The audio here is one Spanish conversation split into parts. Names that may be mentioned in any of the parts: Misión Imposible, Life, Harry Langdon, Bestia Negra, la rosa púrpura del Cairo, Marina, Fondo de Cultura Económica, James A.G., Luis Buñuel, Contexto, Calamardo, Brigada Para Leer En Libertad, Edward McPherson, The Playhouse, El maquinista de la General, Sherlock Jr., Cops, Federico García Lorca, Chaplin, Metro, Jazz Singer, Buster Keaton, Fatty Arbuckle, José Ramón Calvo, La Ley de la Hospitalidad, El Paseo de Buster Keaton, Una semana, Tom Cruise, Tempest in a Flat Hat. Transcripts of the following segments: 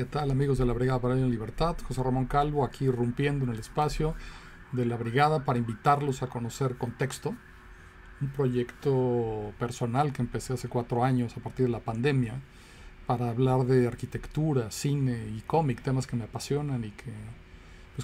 ¿Qué tal, amigos de la Brigada para la Libertad? José Ramón Calvo aquí irrumpiendo en el espacio de la Brigada para invitarlos a conocer Contexto, un proyecto personal que empecé hace 4 años a partir de la pandemia para hablar de arquitectura, cine y cómic, temas que me apasionan y que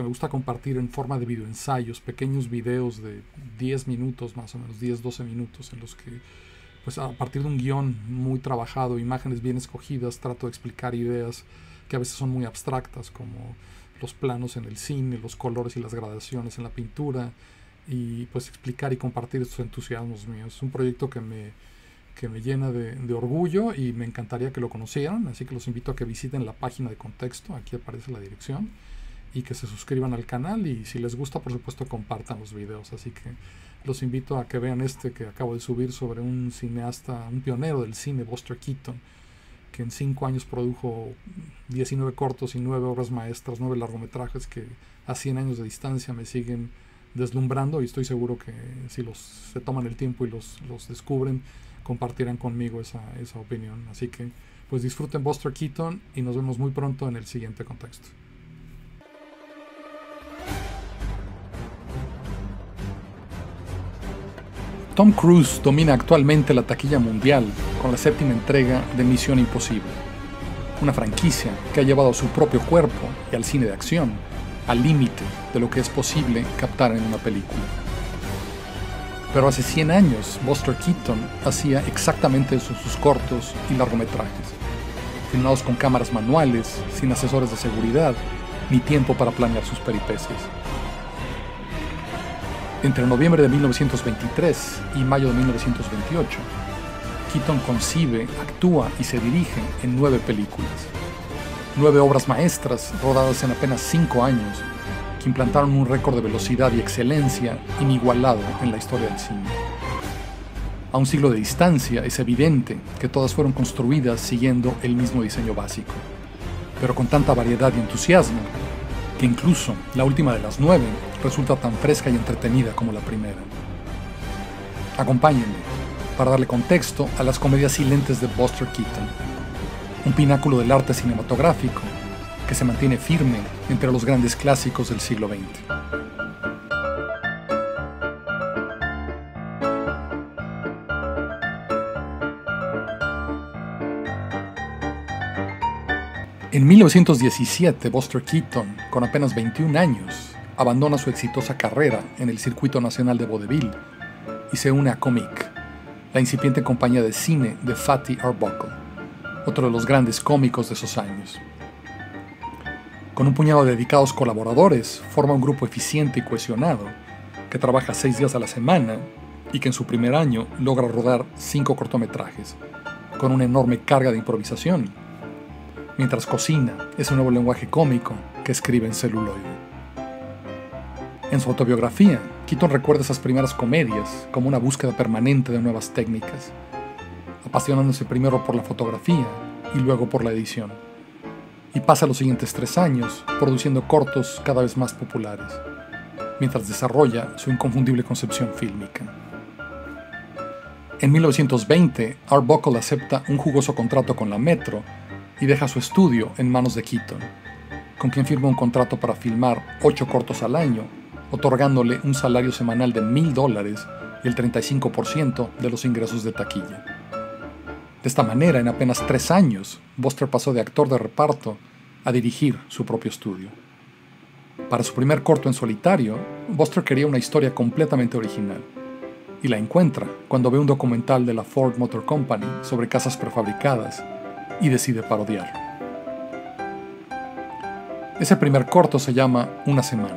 me gusta compartir en forma de videoensayos, pequeños videos de 10 minutos más o menos, 10-12 minutos en los que pues a partir de un guión muy trabajado, imágenes bien escogidas, trato de explicar ideas que a veces son muy abstractas, como los planos en el cine, los colores y las gradaciones en la pintura, y pues explicar y compartir estos entusiasmos míos. Es un proyecto que me llena de orgullo y me encantaría que lo conocieran, así que los invito a que visiten la página de Contexto, aquí aparece la dirección, y que se suscriban al canal, y si les gusta, por supuesto, compartan los videos. Así que los invito a que vean este que acabo de subir sobre un cineasta, un pionero del cine, Buster Keaton, que en 5 años produjo 19 cortos y 9 obras maestras, 9 largometrajes que a 100 años de distancia me siguen deslumbrando, y estoy seguro que si se toman el tiempo y los descubren, compartirán conmigo esa opinión. Así que pues disfruten Buster Keaton y nos vemos muy pronto en el siguiente Contexto. Tom Cruise domina actualmente la taquilla mundial con la 7ª entrega de Misión Imposible, una franquicia que ha llevado a su propio cuerpo y al cine de acción al límite de lo que es posible captar en una película. Pero hace 100 años Buster Keaton hacía exactamente eso en sus cortos y largometrajes, filmados con cámaras manuales, sin asesores de seguridad, ni tiempo para planear sus peripecias. Entre noviembre de 1923 y mayo de 1928, Keaton concibe, actúa y se dirige en 9 películas. 9 obras maestras rodadas en apenas 5 años, que implantaron un récord de velocidad y excelencia inigualado en la historia del cine. A un siglo de distancia es evidente que todas fueron construidas siguiendo el mismo diseño básico, pero con tanta variedad y entusiasmo, que incluso la última de las 9 resulta tan fresca y entretenida como la primera. Acompáñenme para darle contexto a las comedias silentes de Buster Keaton, un pináculo del arte cinematográfico que se mantiene firme entre los grandes clásicos del siglo XX. En 1917, Buster Keaton, con apenas 21 años, abandona su exitosa carrera en el circuito nacional de vodevil y se une a Comic, la incipiente compañía de cine de Fatty Arbuckle, otro de los grandes cómicos de esos años. Con un puñado de dedicados colaboradores, forma un grupo eficiente y cohesionado que trabaja 6 días a la semana y que en su primer año logra rodar 5 cortometrajes, con una enorme carga de improvisación, mientras cocina ese nuevo lenguaje cómico que escribe en celuloide. En su autobiografía, Keaton recuerda esas primeras comedias como una búsqueda permanente de nuevas técnicas, apasionándose primero por la fotografía y luego por la edición, y pasa los siguientes 3 años produciendo cortos cada vez más populares, mientras desarrolla su inconfundible concepción fílmica. En 1920, Arbuckle acepta un jugoso contrato con la Metro y deja su estudio en manos de Keaton, con quien firma un contrato para filmar 8 cortos al año, otorgándole un salario semanal de $1000 y el 35% de los ingresos de taquilla. De esta manera, en apenas 3 años, Buster pasó de actor de reparto a dirigir su propio estudio. Para su primer corto en solitario, Buster quería una historia completamente original, y la encuentra cuando ve un documental de la Ford Motor Company sobre casas prefabricadas y decide parodiarlo. Ese primer corto se llama Una semana,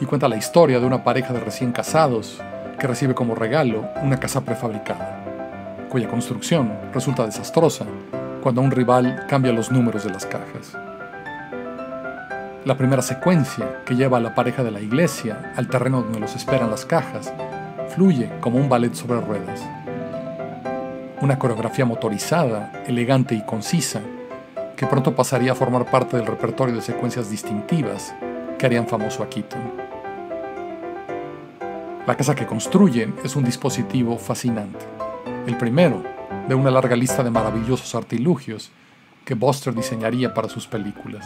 y cuenta la historia de una pareja de recién casados que recibe como regalo una casa prefabricada, cuya construcción resulta desastrosa cuando un rival cambia los números de las cajas. La primera secuencia, que lleva a la pareja de la iglesia al terreno donde los esperan las cajas, fluye como un ballet sobre ruedas. Una coreografía motorizada, elegante y concisa, que pronto pasaría a formar parte del repertorio de secuencias distintivas que harían famoso a Keaton. La casa que construyen es un dispositivo fascinante, el primero de una larga lista de maravillosos artilugios que Buster diseñaría para sus películas.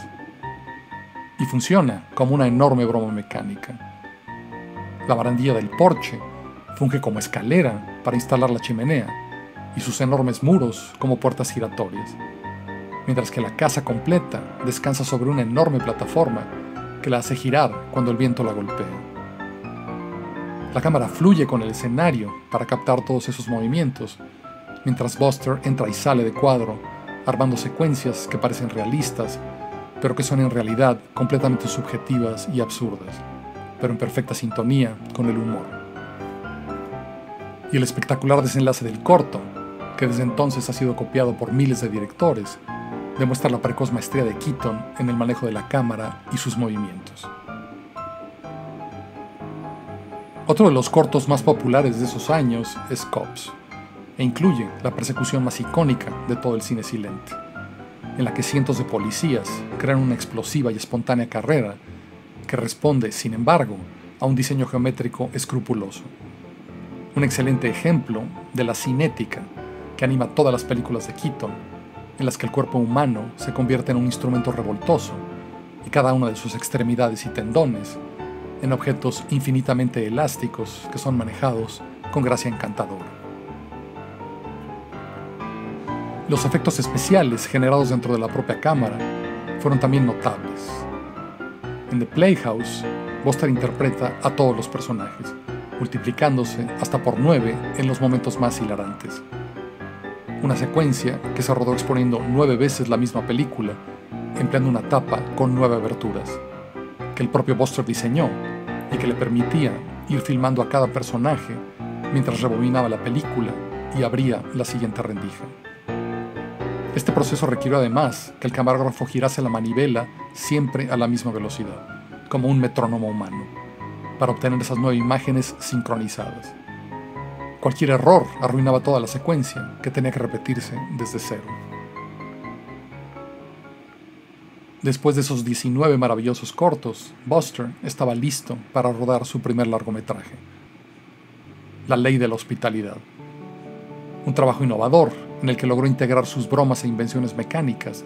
Y funciona como una enorme broma mecánica. La barandilla del porche funge como escalera para instalar la chimenea y sus enormes muros como puertas giratorias, mientras que la casa completa descansa sobre una enorme plataforma que la hace girar cuando el viento la golpea. La cámara fluye con el escenario para captar todos esos movimientos, mientras Buster entra y sale de cuadro, armando secuencias que parecen realistas, pero que son en realidad completamente subjetivas y absurdas, pero en perfecta sintonía con el humor. Y el espectacular desenlace del corto, que desde entonces ha sido copiado por miles de directores, demuestra la precoz maestría de Keaton en el manejo de la cámara y sus movimientos. Otro de los cortos más populares de esos años es Cops, e incluye la persecución más icónica de todo el cine silente, en la que cientos de policías crean una explosiva y espontánea carrera que responde, sin embargo, a un diseño geométrico escrupuloso. Un excelente ejemplo de la cinética que anima todas las películas de Keaton, en las que el cuerpo humano se convierte en un instrumento revoltoso y cada una de sus extremidades y tendones en objetos infinitamente elásticos que son manejados con gracia encantadora. Los efectos especiales generados dentro de la propia cámara fueron también notables. En The Playhouse, Buster interpreta a todos los personajes, multiplicándose hasta por 9 en los momentos más hilarantes. Una secuencia que se rodó exponiendo 9 veces la misma película, empleando una tapa con 9 aberturas, que el propio Buster diseñó y que le permitía ir filmando a cada personaje mientras rebobinaba la película y abría la siguiente rendija. Este proceso requirió además que el camarógrafo girase la manivela siempre a la misma velocidad, como un metrónomo humano, para obtener esas 9 imágenes sincronizadas. Cualquier error arruinaba toda la secuencia, que tenía que repetirse desde cero. Después de esos 19 maravillosos cortos, Buster estaba listo para rodar su primer largometraje, La Ley de la Hospitalidad. Un trabajo innovador en el que logró integrar sus bromas e invenciones mecánicas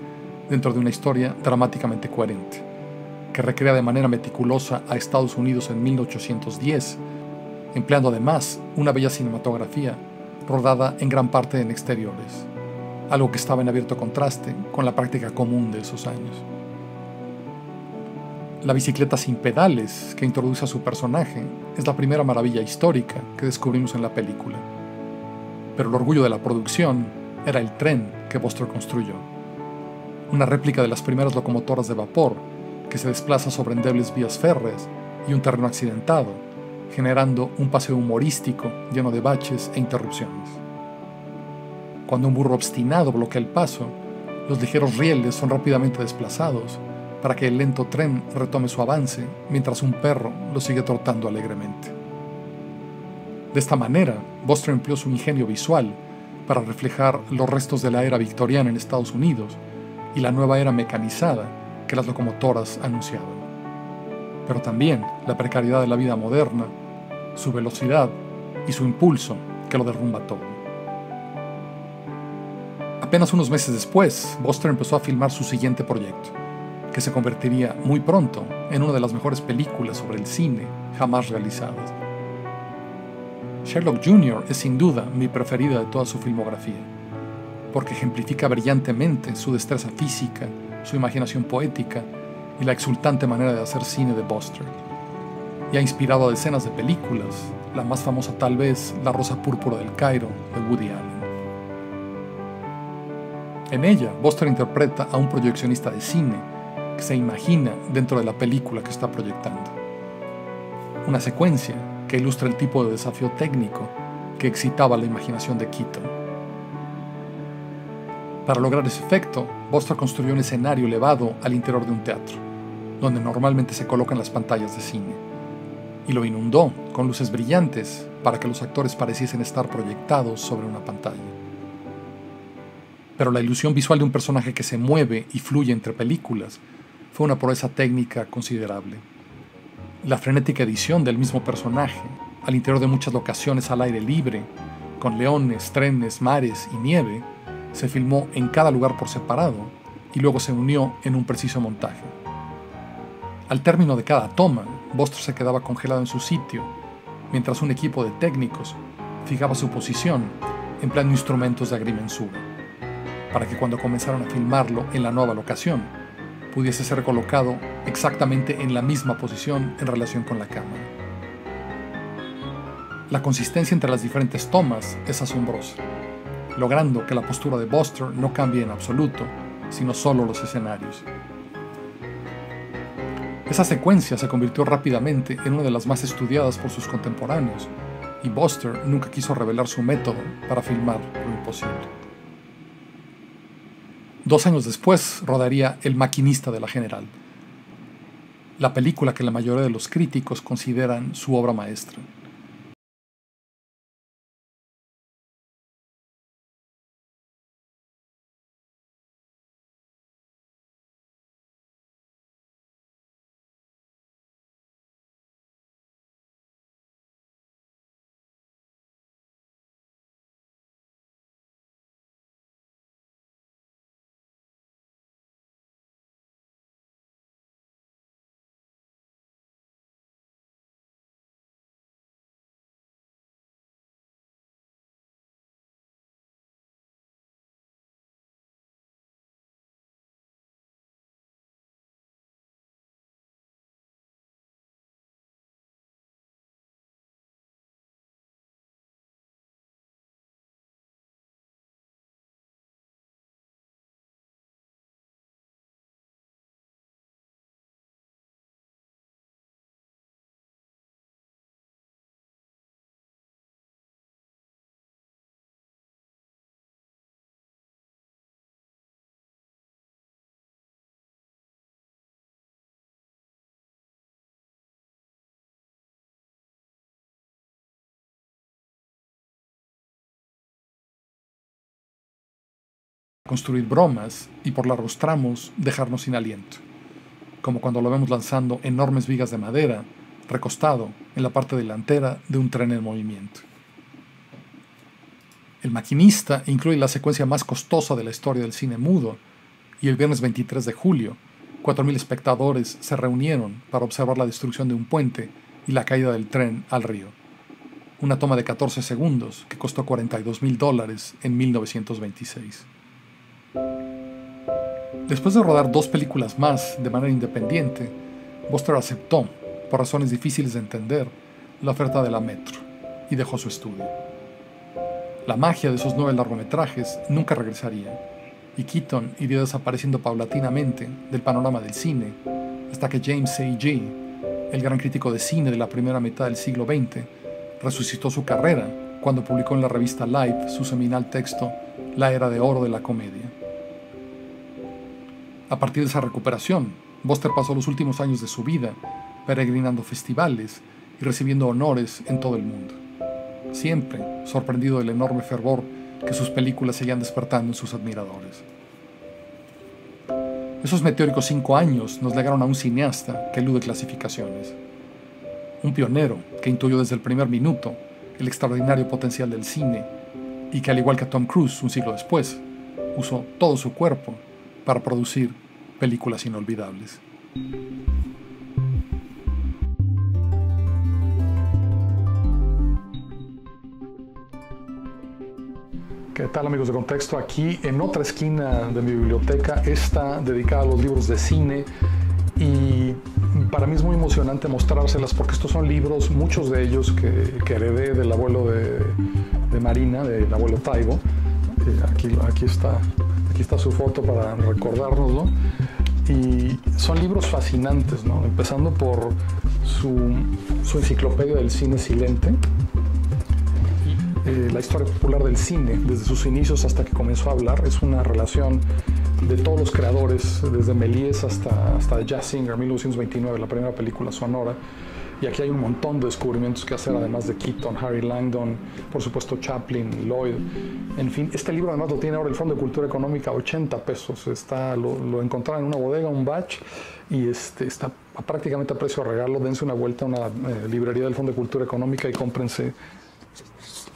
dentro de una historia dramáticamente coherente, que recrea de manera meticulosa a Estados Unidos en 1810, empleando además una bella cinematografía rodada en gran parte en exteriores, algo que estaba en abierto contraste con la práctica común de esos años. La bicicleta sin pedales que introduce a su personaje es la primera maravilla histórica que descubrimos en la película, pero el orgullo de la producción era el tren que Buster construyó, una réplica de las primeras locomotoras de vapor que se desplaza sobre endebles vías férreas y un terreno accidentado, generando un paseo humorístico lleno de baches e interrupciones. Cuando un burro obstinado bloquea el paso, los ligeros rieles son rápidamente desplazados para que el lento tren retome su avance mientras un perro lo sigue trotando alegremente. De esta manera, Buster empleó su ingenio visual para reflejar los restos de la era victoriana en Estados Unidos y la nueva era mecanizada que las locomotoras anunciaban, pero también la precariedad de la vida moderna, su velocidad y su impulso que lo derrumba todo. Apenas unos meses después, Buster empezó a filmar su siguiente proyecto, que se convertiría muy pronto en una de las mejores películas sobre el cine jamás realizadas. Sherlock Jr. es sin duda mi preferida de toda su filmografía, porque ejemplifica brillantemente su destreza física, su imaginación poética y la exultante manera de hacer cine de Buster, y ha inspirado a decenas de películas, la más famosa tal vez La Rosa Púrpura del Cairo de Woody Allen. En ella, Buster interpreta a un proyeccionista de cine que se imagina dentro de la película que está proyectando. Una secuencia que ilustra el tipo de desafío técnico que excitaba la imaginación de Keaton. Para lograr ese efecto, Buster construyó un escenario elevado al interior de un teatro, donde normalmente se colocan las pantallas de cine, y lo inundó con luces brillantes para que los actores pareciesen estar proyectados sobre una pantalla. Pero la ilusión visual de un personaje que se mueve y fluye entre películas fue una proeza técnica considerable. La frenética edición del mismo personaje, al interior de muchas locaciones al aire libre, con leones, trenes, mares y nieve, se filmó en cada lugar por separado y luego se unió en un preciso montaje. Al término de cada toma, Buster se quedaba congelado en su sitio, mientras un equipo de técnicos fijaba su posición empleando instrumentos de agrimensura, para que cuando comenzaron a filmarlo en la nueva locación, pudiese ser colocado exactamente en la misma posición en relación con la cámara. La consistencia entre las diferentes tomas es asombrosa, logrando que la postura de Buster no cambie en absoluto, sino solo los escenarios. Esa secuencia se convirtió rápidamente en una de las más estudiadas por sus contemporáneos, y Buster nunca quiso revelar su método para filmar lo imposible. 2 años después rodaría El maquinista de la General, la película que la mayoría de los críticos consideran su obra maestra. Construir bromas y por largos tramos dejarnos sin aliento, como cuando lo vemos lanzando enormes vigas de madera recostado en la parte delantera de un tren en movimiento. El maquinista incluye la secuencia más costosa de la historia del cine mudo y el viernes 23 de julio, 4.000 espectadores se reunieron para observar la destrucción de un puente y la caída del tren al río. Una toma de 14 segundos que costó $42.000 en 1926. Después de rodar 2 películas más de manera independiente, Buster aceptó, por razones difíciles de entender, la oferta de la Metro y dejó su estudio. La magia de esos 9 largometrajes nunca regresaría, y Keaton iría desapareciendo paulatinamente del panorama del cine hasta que James A.G., el gran crítico de cine de la primera mitad del siglo XX, resucitó su carrera cuando publicó en la revista Life su seminal texto La Era de Oro de la Comedia. A partir de esa recuperación, Buster pasó los últimos años de su vida peregrinando festivales y recibiendo honores en todo el mundo, siempre sorprendido del enorme fervor que sus películas seguían despertando en sus admiradores. Esos meteóricos 5 años nos legaron a un cineasta que elude clasificaciones, un pionero que intuyó desde el primer minuto el extraordinario potencial del cine y que, al igual que Tom Cruise un siglo después, usó todo su cuerpo para producir películas inolvidables. ¿Qué tal, amigos de Contexto? Aquí en otra esquina de mi biblioteca está dedicada a los libros de cine y para mí es muy emocionante mostrárselas porque estos son libros, muchos de ellos que heredé del abuelo de Marina, del abuelo Taibo. Aquí está su foto para recordárnoslo, y son libros fascinantes, ¿no? Empezando por su enciclopedia del cine silente, la historia popular del cine desde sus inicios hasta que comenzó a hablar. Es una relación de todos los creadores, desde Méliès hasta Jazz Singer, 1929, la primera película sonora. Y aquí hay un montón de descubrimientos que hacer, además de Keaton, Harry Langdon, por supuesto Chaplin, Lloyd. En fin, este libro además lo tiene ahora el Fondo de Cultura Económica a $80. Lo encontraron en una bodega, un batch, y está prácticamente a precio de regalo. Dense una vuelta a una librería del Fondo de Cultura Económica y cómprense.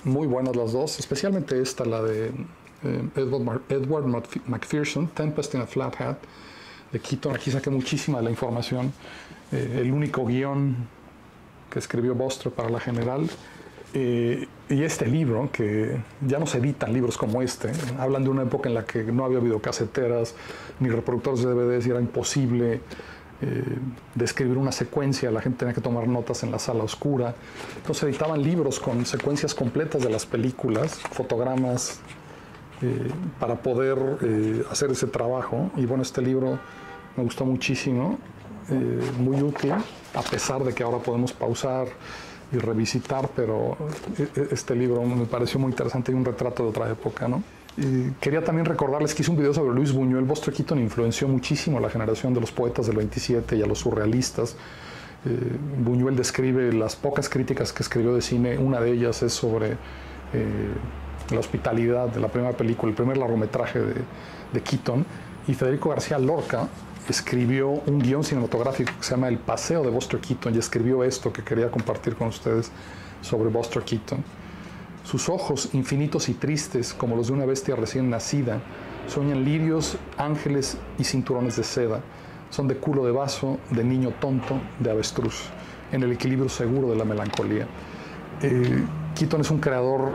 Muy buenas las dos, especialmente esta, la de Edward McPherson, Tempest in a Flat Hat, de Keaton. Aquí saqué muchísima de la información. El único guión que escribió Buster para La General. Y este libro, que ya no se editan libros como este, hablan de una época en la que no había videocaseteras ni reproductores de DVDs y era imposible describir una secuencia, la gente tenía que tomar notas en la sala oscura. Entonces editaban libros con secuencias completas de las películas, fotogramas, para poder hacer ese trabajo. Y bueno, este libro me gustó muchísimo, muy útil, a pesar de que ahora podemos pausar y revisitar, pero este libro me pareció muy interesante y un retrato de otra época, ¿no? Y quería también recordarles que hice un video sobre Luis Buñuel. Buster Keaton influenció muchísimo a la generación de los poetas del 27 y a los surrealistas. Buñuel describe las pocas críticas que escribió de cine. Una de ellas es sobre la hospitalidad de la primera película, el primer largometraje de Keaton. Y Federico García Lorca escribió un guión cinematográfico que se llama El Paseo de Buster Keaton y escribió esto que quería compartir con ustedes sobre Buster Keaton. Sus ojos, infinitos y tristes, como los de una bestia recién nacida, sueñan lirios, ángeles y cinturones de seda. Son de culo de vaso, de niño tonto, de avestruz, en el equilibrio seguro de la melancolía. Keaton es un creador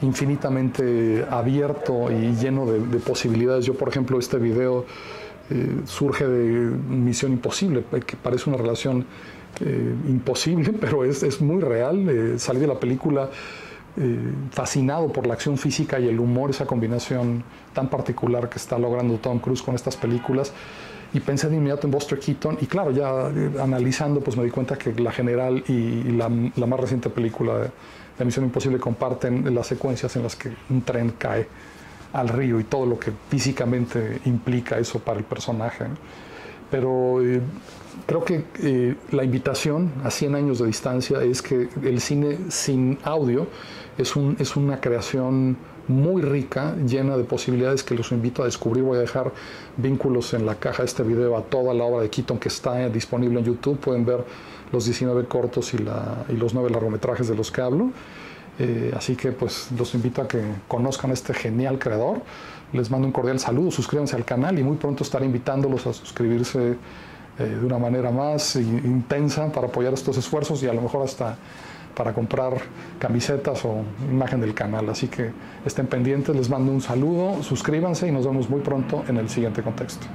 infinitamente abierto y lleno de posibilidades. yo, por ejemplo, este video surge de Misión Imposible, que parece una relación imposible, pero es muy real. Salí de la película fascinado por la acción física y el humor, esa combinación tan particular que está logrando Tom Cruise con estas películas, y pensé de inmediato en Buster Keaton. Y claro, ya analizando, pues me di cuenta que La General y la más reciente película de Misión Imposible comparten las secuencias en las que un tren cae al río y todo lo que físicamente implica eso para el personaje. Pero creo que la invitación a 100 años de distancia es que el cine sin audio es una creación muy rica, llena de posibilidades, que los invito a descubrir. Voy a dejar vínculos en la caja de este video a toda la obra de Keaton que está disponible en YouTube. Pueden ver los 19 cortos y los 9 largometrajes de los que hablo. Así que pues los invito a que conozcan a este genial creador. Les mando un cordial saludo, suscríbanse al canal y muy pronto estaré invitándolos a suscribirse de una manera más intensa para apoyar estos esfuerzos y a lo mejor hasta para comprar camisetas o imagen del canal. Así que estén pendientes, les mando un saludo, suscríbanse y nos vemos muy pronto en el siguiente contexto.